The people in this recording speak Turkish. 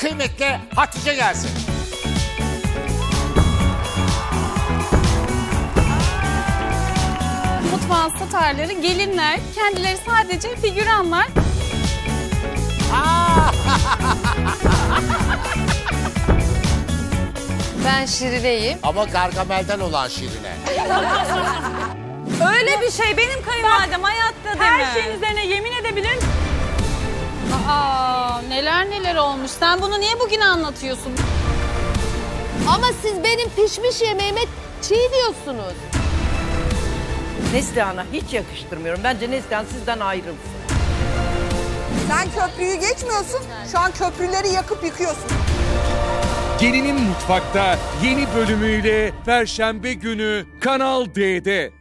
kıymetli Hatice gelsin. Mutfağın starları gelinler, kendileri sadece figüranlar. Ben Şirine'yim. Ama Gargamel'den olan Şirine. Öyle bir şey benim kayınvalidem hayatta deme. Her şeyin üzerine yemin edebilirim. Aa, neler neler olmuş. Sen bunu niye bugün anlatıyorsun? Ama siz benim pişmiş yemeğime çiğ diyorsunuz. Neslihan'a hiç yakıştırmıyorum. Bence Neslihan sizden ayrılsın. Sen köprüyü geçmiyorsun. Şu an köprüleri yakıp yıkıyorsun. Gelinim Mutfakta yeni bölümüyle Perşembe günü Kanal D'de.